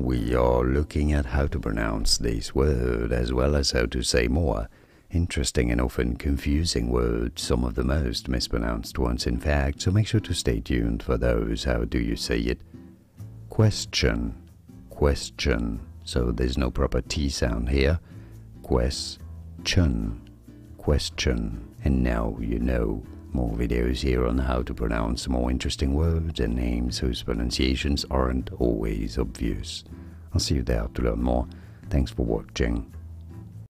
We are looking at how to pronounce this word as well as how to say more interesting and often confusing words, some of the most mispronounced ones in fact, so make sure to stay tuned for those. How do you say it? Question, question, so there's no proper T sound here. Question, question. And now you know. More videos here on how to pronounce more interesting words and names whose pronunciations aren't always obvious. I'll see you there to learn more. Thanks for watching.